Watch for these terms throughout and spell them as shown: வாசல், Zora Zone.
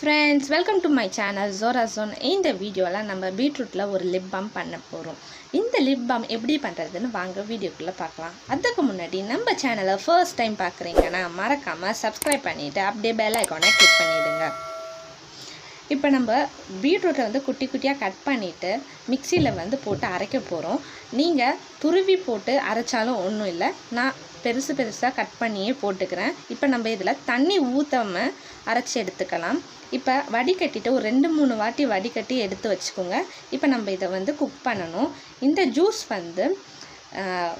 Friends, welcome to my channel Zora Zone. In the video, we will beetroot lip balm. This lip balm is எப்படி பண்றதுன்னு வாங்க வீடியோக்குள்ள பார்க்கலாம். அதுக்கு முன்னாடி நம்ம சேனலை ஃபர்ஸ்ட் டைம் பார்க்கறீங்கன்னா மறக்காம subscribe பண்ணிட்டு அப்படியே bell icon-ஐ click பண்ணிடுங்க. இப்போ நம்ம பீட்ரூட்டை குட்டி குட்டியா கட் பண்ணிட்டு மிக்ஸில போட்டு அரைக்க போறோம். நீங்க துருவி போட்டு அரைச்சாலும் ஒண்ணும் இல்ல. நான் பெருசு பெருசா கட் பண்ணியே போட்டுக்கிறேன். இப்போ நம்ம இதல தண்ணி ஊத்தாம அரைச்சு எடுத்துக்கலாம். இப்போ வடிகட்டிட்டு ஒரு 2-3 வாட்டி வடிகட்டி எடுத்து வச்சுக்கோங்க. இப்போ நம்ம இத குக் பண்ணனும். இந்த ஜூஸ்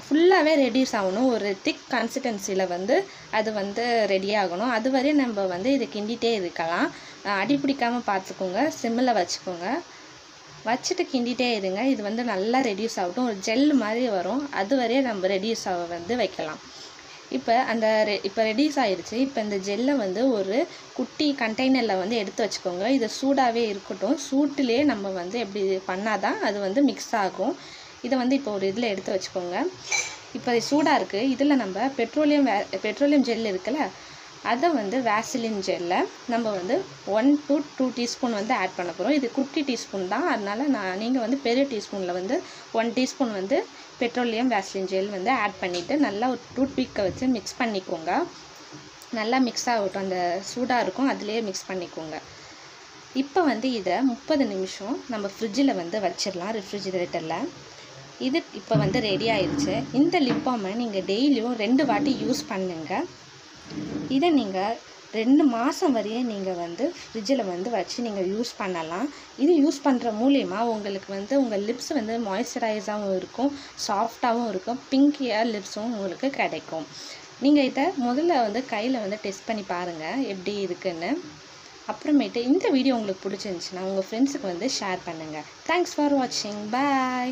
ஃபுல்லாவே ரெடியூஸ் ஆகணும். ஒரு திக் கன்சிஸ்டன்சில அது ரெடி ஆகணும். அதுவரை நம்ம இது கிண்டிட்டே இருக்கலாம். அடிபிடிக்காம பார்த்துக்கோங்க, சிம்ல வச்சுக்கோங்க. வச்சிட்டு கிண்டிட்டே இருங்க. இது நல்லா ரெடியூஸ் ஆகட்டும். ஒரு ஜெல் மாதிரி வரும். அதுவரை நம்ம ரெடியூஸ் ஆக வைக்கலாம். இப்போ இப்போ ரெடியூஸ் ஆயிருச்சு. இப்போ இந்த ஜெல்லை ஒரு குட்டி கண்டெய்னர்ல எடுத்து வச்சுக்கோங்க. இது சூடாவே இருக்கட்டும். சூட்டிலே நம்ம எப்படி பண்ணாதான் அது மிக்ஸ் ஆகும். இத இப்போ ஒரு இதுல எடுத்து வச்சுக்கோங்க. இப்போ சூடா இருக்கு. இதுல நம்ம பெட்ரோலியம் ஜெல் இருக்குல, அத வாசலின் ஜெல்ல நம்ம 1 to 2 டீஸ்பூன் ஆட் பண்ண போறோம். இது குட்டி டீஸ்பூன் தான். அதனால நீங்க பெரிய டீஸ்பூன்ல 1 டீஸ்பூன் பெட்ரோலியம் வாசலின் ஜெல் ஆட் பண்ணிட்டு நல்லா ஒரு டூத்பிக்கை வச்சு மிக்ஸ் பண்ணிக்கோங்க. நல்லா மிக்ஸ் ஆகட்டும். அந்த சூடா இருக்கும், அதுலயே மிக்ஸ் பண்ணிக்கோங்க. இப்போ இத 30 நிமிஷம் நம்ம ஃப்ரிட்ஜ்ல வச்சிரலாம், ரெஃப்ரிஜரேட்டர்ல. இது இப்போ ரெடி ஆயிருச்சு. இந்த லிப் பாமை நீங்க டெய்லியும் 2 வாட்டி யூஸ் பண்ணுங்க. இத நீங்க 2 மாசம் வரைய நீங்க ஃப்ரிட்ஜ்ல வச்சு நீங்க யூஸ் பண்ணலாம். இது யூஸ் பண்ற மூலமா உங்களுக்கு உங்க லிப்ஸ் மாய்ஸ்சரைஸாவும் இருக்கும், சாஃப்ட்டாவும் இருக்கும், பிங்கியா லிப்ஸும் உங்களுக்கு கிடைக்கும். நீங்க இத முதல்ல கையில டெஸ்ட் பண்ணி பாருங்க எப்படி இருக்குன்னு. அப்புறமேட்டு இந்த வீடியோ உங்களுக்கு பிடிச்சிருந்துச்சுன்னா உங்க ஃப்ரெண்ட்ஸுக்கு ஷேர் பண்ணுங்க. Thanks for watching. Bye.